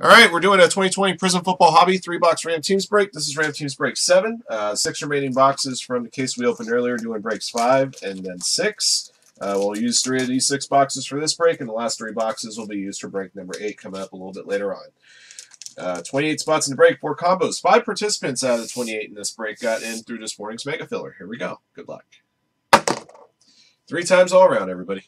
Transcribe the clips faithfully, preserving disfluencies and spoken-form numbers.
All right, we're doing a twenty twenty Prizm Football Hobby three box Ram Teams Break. This is Ram Teams Break seven. Uh, six remaining boxes from the case we opened earlier, doing breaks five and then six. Uh, we'll use three of these six boxes for this break, and the last three boxes will be used for break number eight coming up a little bit later on. Uh, twenty-eight spots in the break, four combos. Five participants out of the twenty-eight in this break got in through this morning's mega filler. Here we go. Good luck. Three times all around, everybody.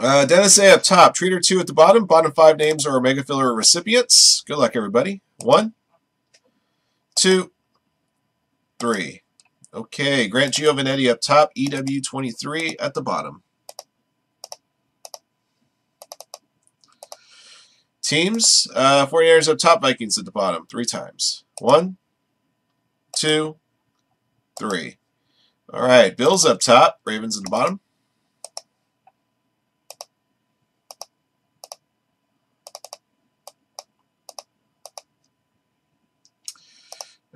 Uh, Dennis A up top, Treater two at the bottom. Bottom five names are Omega Filler recipients. Good luck, everybody. One, two, three. Okay, Grant Giovanetti up top, E W twenty-three at the bottom. Teams, uh, forty-niners up top, Vikings at the bottom, three times. One, two, three. All right, Bills up top, Ravens at the bottom.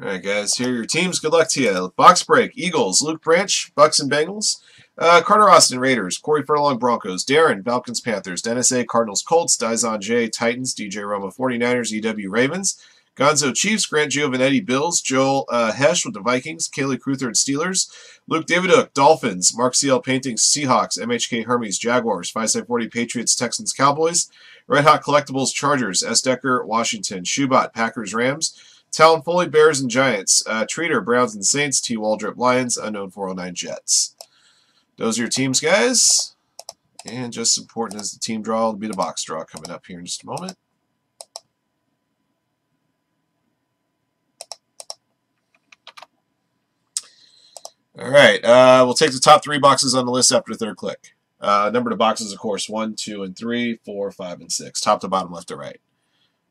All right, guys, here are your teams. Good luck to you. Box break, Eagles, Luke Branch, Bucks and Bengals, uh, Carter Austin, Raiders, Corey Furlong, Broncos, Darren, Falcons, Panthers, Dennis A, Cardinals, Colts, Dizon J, Titans, D J Roma, forty-niners, E W, Ravens, Gonzo, Chiefs, Grant Giovanetti, Bills, Joel uh, Hesch with the Vikings, Kaylee Cruther and Steelers, Luke Daviduk, Dolphins, Mark C L Paintings, Seahawks, M H K Hermes, Jaguars, five side forty, Patriots, Texans, Cowboys, Red Hot Collectibles, Chargers, S. Decker, Washington, Shubat, Packers, Rams, Talon Foley, Bears and Giants, uh, Treater, Browns and Saints, T. Waldrop, Lions, Unknown four oh nine, Jets. Those are your teams, guys. And just as important as the team draw will be the box draw coming up here in just a moment. All right, uh, we'll take the top three boxes on the list after the third click. Uh, number the boxes, of course, one, two, and three, four, five, and six. Top to bottom, left to right.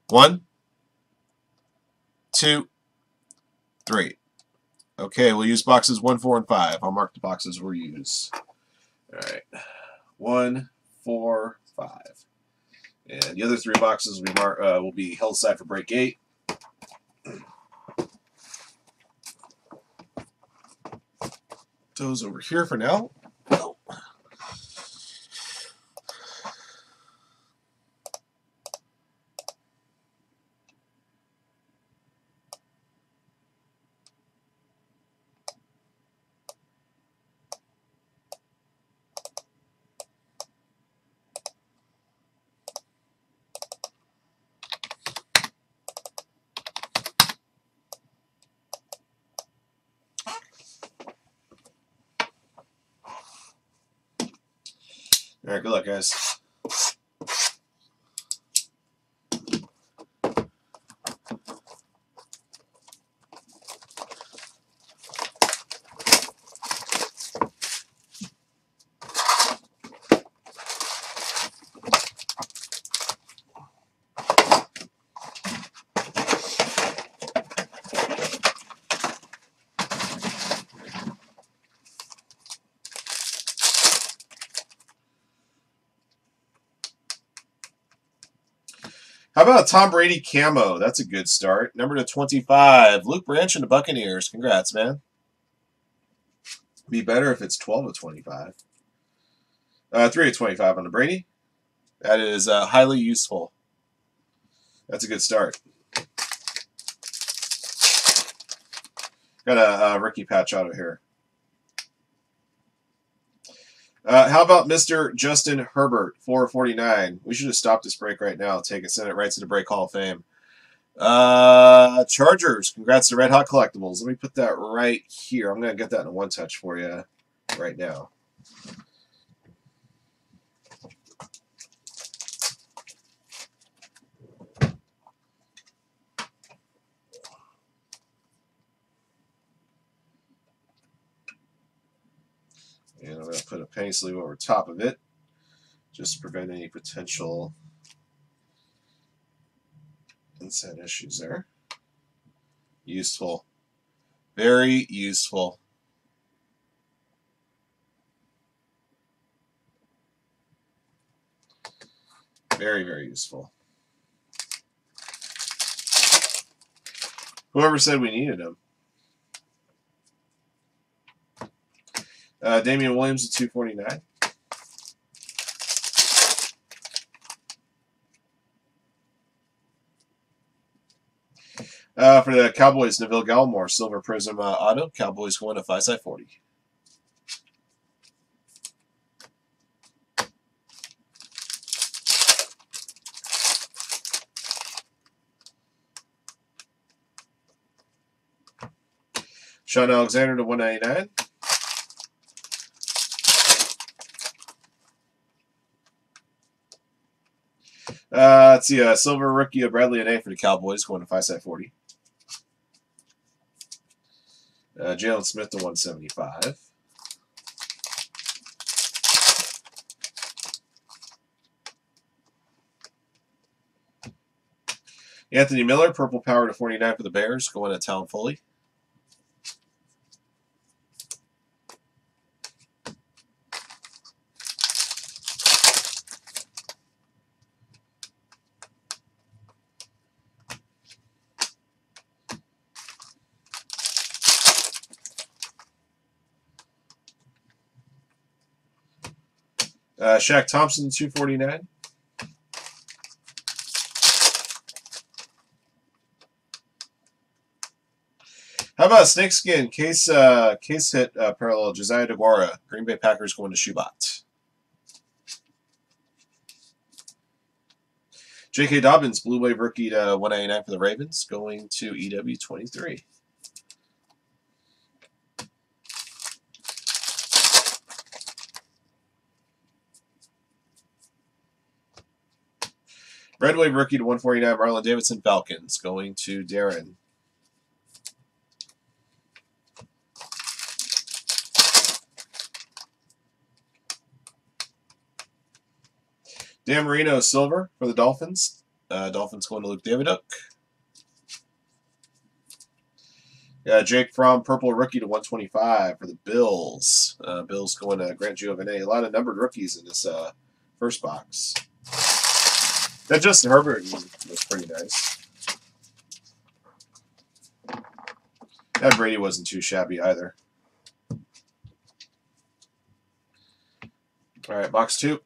One. Two, three. Okay, we'll use boxes one, four, and five. I'll mark the boxes we'll use. All right, one, four, five, and the other three boxes we mark uh, will be held aside for break eight. Those over here for now. Oh. All right, good luck, guys. How about Tom Brady camo? That's a good start. Number to twenty-five, Luke Branch and the Buccaneers. Congrats, man. Be better if it's twelve to twenty-five. Uh, three to twenty-five on the Brady. That is uh, highly useful. That's a good start. Got a, a rookie patch auto here. Uh, how about Mister Justin Herbert, four forty-nine? We should have stopped this break right now. Take it, send it right to the Break Hall of Fame. Uh, Chargers, congrats to Red Hot Collectibles. Let me put that right here. I'm going to get that in a one-touch for you right now. And I'm going to put a penny sleeve over top of it just to prevent any potential inside issues there. Useful. Very useful. Very, very useful. Whoever said we needed him. Uh, Damian Williams at two forty-nine. Uh, for the Cowboys, Neville Gallimore, Silver Prism uh, Auto. Cowboys won a five side forty. Sean Alexander to one ninety-nine. Uh, let's see, uh, silver rookie of Bradley and A for the Cowboys, going to five side forty. Uh, Jaylon Smith to one seventy-five. Anthony Miller, purple power to forty-nine for the Bears, going to Tom Foley. Uh, Shaq Thompson, two forty-nine. How about snakeskin case uh, case hit uh, parallel Josiah DeGuara, Green Bay Packers going to Shoebot. J K Dobbins, blue wave rookie to one ninety-nine for the Ravens, going to E W twenty-three. Red wave rookie to one forty-nine, Marlon Davidson, Falcons, going to Darren. Dan Marino, silver for the Dolphins. Uh, Dolphins going to Luke Daviduk. Uh, Jake Fromm, purple rookie to one twenty-five for the Bills. Uh, Bills going to Grant Giovanet. A lot of numbered rookies in this uh, first box. That Justin Herbert was pretty nice. That Brady wasn't too shabby either. All right, box two.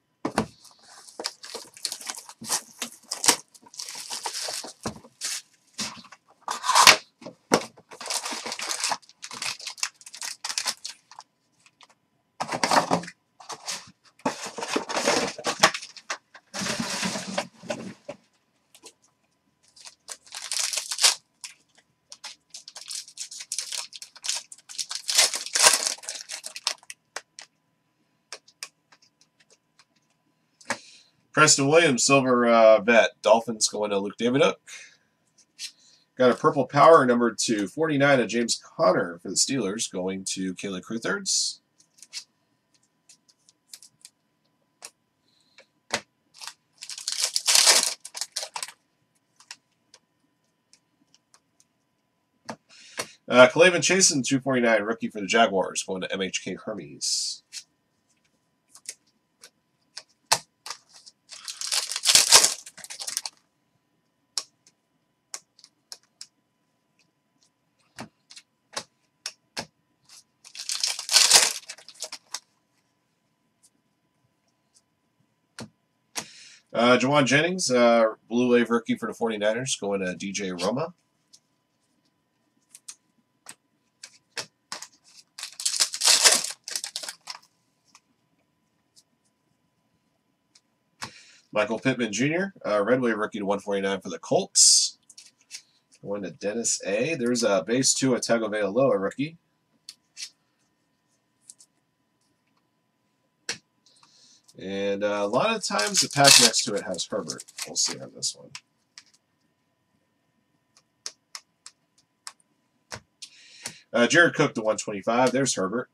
Preston Williams, silver uh, vet. Dolphins going to Luke Daviduk. Got a purple power number two forty-nine of James Conner for the Steelers, going to Kayla Crouthards. Uh, Calvin Chasen, two forty-nine rookie for the Jaguars, going to M H K Hermes. Uh, Jawan Jennings, uh, blue wave rookie for the forty-niners, going to D J Roma. Michael Pittman Junior, uh, red wave rookie to one forty-nine for the Colts. Going to Dennis A. There's a base Tua Tagovailoa rookie. And uh, a lot of times the pack next to it has Herbert. We'll see on this one. Uh, Jared Cook to one twenty-five. There's Herbert.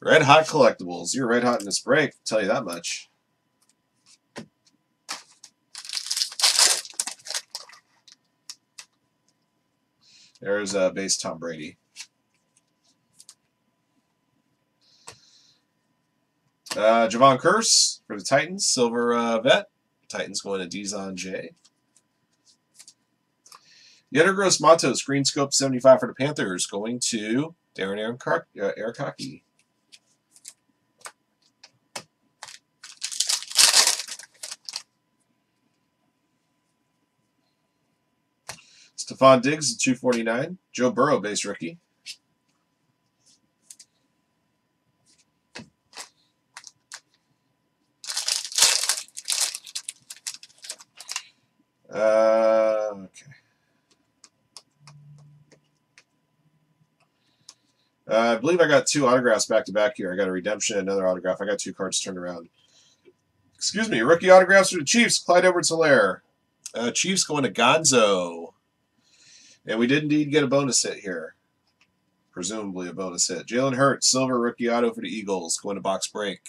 Red Hot Collectibles. You're red hot in this break, I'll tell you that much. There's uh, base Tom Brady. Uh, Javon Kurse for the Titans, silver uh, vet. Titans going to Dizon J. Yettergross Matos, green scope seventy-five for the Panthers, going to Darren Aaron Car uh, Aircocky. Stephon Diggs at two forty-nine. Joe Burrow, base rookie. Uh, okay. Uh, I believe I got two autographs back-to-back here. I got a redemption, another autograph. I got two cards turned around. Excuse me. Rookie autographs for the Chiefs. Clyde Edwards-Helaire. Uh, Chiefs going to Gonzo. And we did indeed get a bonus hit here. Presumably a bonus hit. Jalen Hurts, silver rookie auto for the Eagles. Going to box break.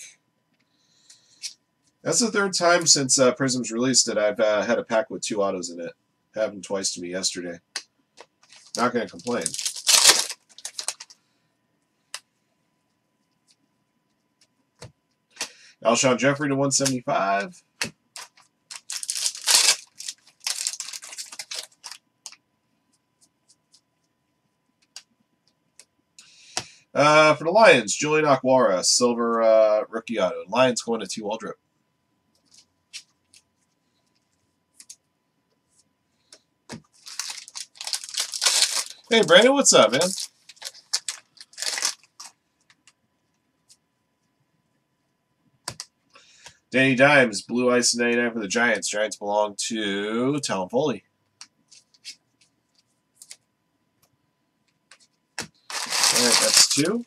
That's the third time since uh, Prizm's released that I've uh, had a pack with two autos in it. Happened twice to me yesterday. Not going to complain. Alshon Jeffrey to one seventy-five. Uh, for the Lions, Julian Aquara, silver uh, rookie auto. Lions going to T. Waldrop. Hey, Brandon, what's up, man? Danny Dimes, Blue Ice ninety-nine for the Giants. Giants belong to Talon Foley. All right, that's two.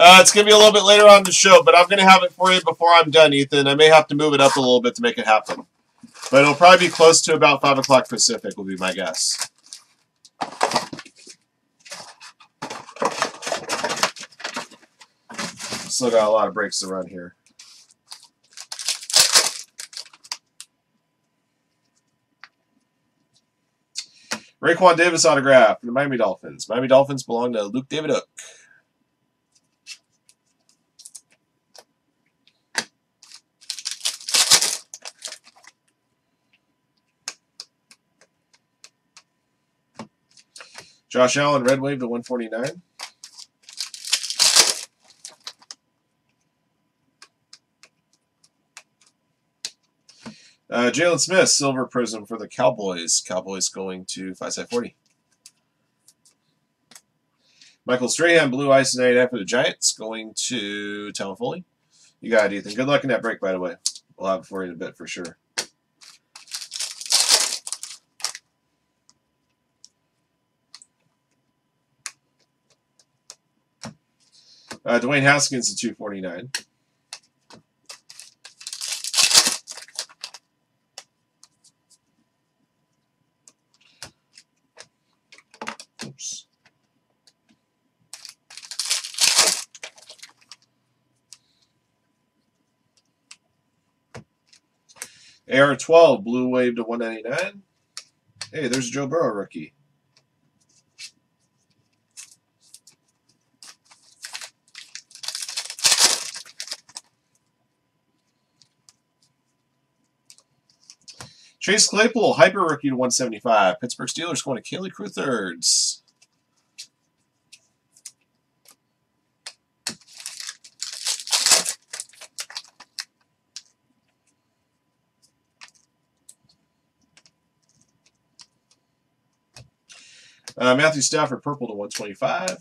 Uh, it's going to be a little bit later on in the show, but I'm going to have it for you before I'm done, Ethan. I may have to move it up a little bit to make it happen. But it'll probably be close to about five o'clock Pacific will be my guess. Still got a lot of breaks to run here. Raekwon Davis autograph for the Miami Dolphins. Miami Dolphins belong to Luke Daviduk. Josh Allen, Red Wave to one forty-nine. Uh, Jaylon Smith, Silver Prism for the Cowboys. Cowboys going to five side forty. Michael Strahan, Blue Ice ninety-nine for the Giants. Going to Talon Foley. You got it, Ethan. Good luck in that break, by the way. We'll have it for you in a bit for sure. Uh, Dwayne Haskins at two forty-nine. Oops. A R twelve, Blue Wave to one ninety-nine. Hey, there's Joe Burrow rookie. Chase Claypool, Hyper Rookie to one seventy-five. Pittsburgh Steelers going to Kaylee Crouthards. Uh, Matthew Stafford, Purple to one twenty-five.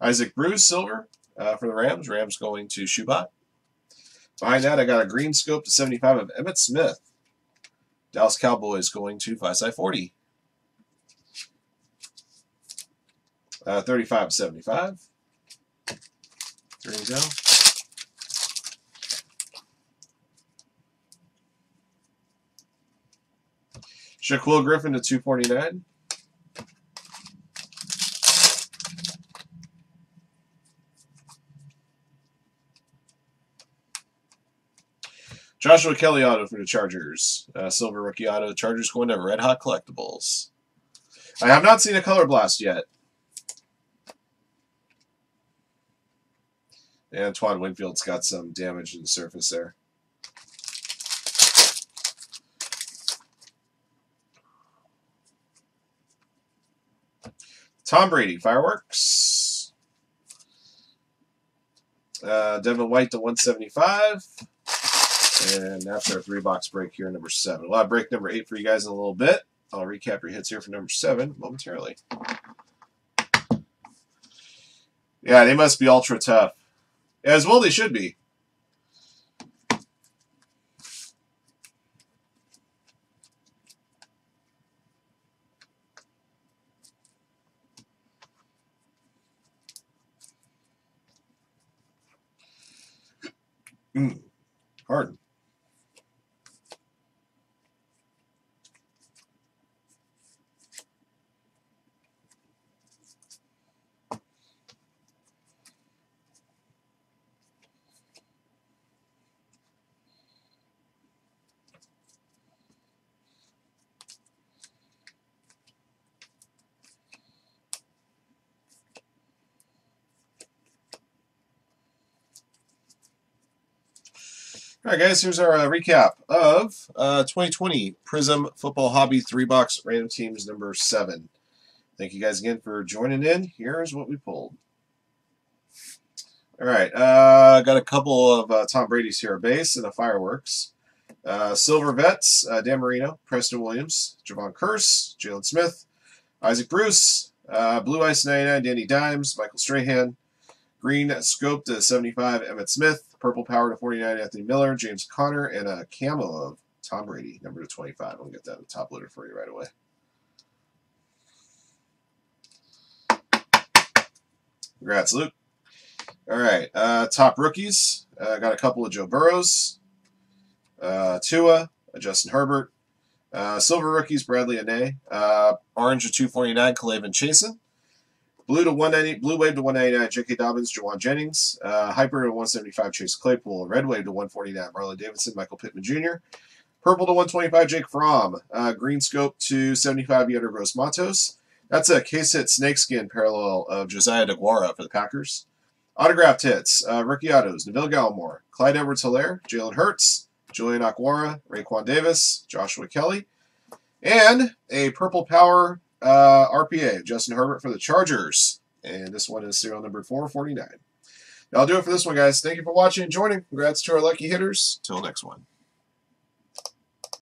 Isaac Bruce, Silver. Uh, for the Rams, Rams going to Shubat. Behind that, I got a green scope to seventy-five of Emmitt Smith. Dallas Cowboys going to five side forty. Uh, thirty-five to seventy-five. Three down. Shaquille Griffin to two forty-nine. Joshua Kelly auto for the Chargers. Uh, silver rookie auto. Chargers going to Red Hot Collectibles. I have not seen a Color Blast yet. And Antoine Winfield's got some damage in the surface there. Tom Brady, Fireworks. Uh, Devin White to one seventy-five. And that's our three-box break here, number seven. We'll have break number eight for you guys in a little bit. I'll recap your hits here for number seven momentarily. Yeah, they must be ultra tough. As well, they should be. Mm, hard. Alright guys, here's our uh, recap of uh, twenty twenty Prizm Football Hobby three box Random Teams number seven. Thank you guys again for joining in. Here's what we pulled. Alright, uh, got a couple of uh, Tom Brady's here, a base and a fireworks. Uh, Silver Vets, uh, Dan Marino, Preston Williams, Javon Kurse, Jaylon Smith, Isaac Bruce, uh, Blue Ice ninety-nine, Danny Dimes, Michael Strahan, Green Scope to seventy-five, Emmett Smith, Purple Power to forty-nine, Anthony Miller, James Conner, and a camo of Tom Brady, number to twenty-five. I'll get that in the top loader for you right away. Congrats, Luke. All right, uh, top rookies. I uh, got a couple of Joe Burrows, uh, Tua, uh, Justin Herbert, uh, silver rookies, Bradley and A, uh, orange to two forty-nine, Calvin Chasen. Blue to one ninety, Blue Wave to one ninety-nine, J K Dobbins, Jawan Jennings, uh, Hyper to one seventy-five, Chase Claypool, Red Wave to one forty-nine, Marlon Davidson, Michael Pittman Junior Purple to one twenty-five, Jake Fromm, uh, Green Scope to seventy-five, Yoder Gross Matos. That's a case hit snakeskin parallel of Josiah DeGuara for the Packers. Autographed hits, uh, rookie autos, Neville Gallimore, Clyde Edwards-Helaire, Jalen Hurts, Julian Aquara, Raekwon Davis, Joshua Kelly, and a Purple Power Uh, R P A, Justin Herbert for the Chargers, and this one is serial number four forty-nine. That'll do it for this one, guys. Thank you for watching and joining. Congrats to our lucky hitters. Till next one.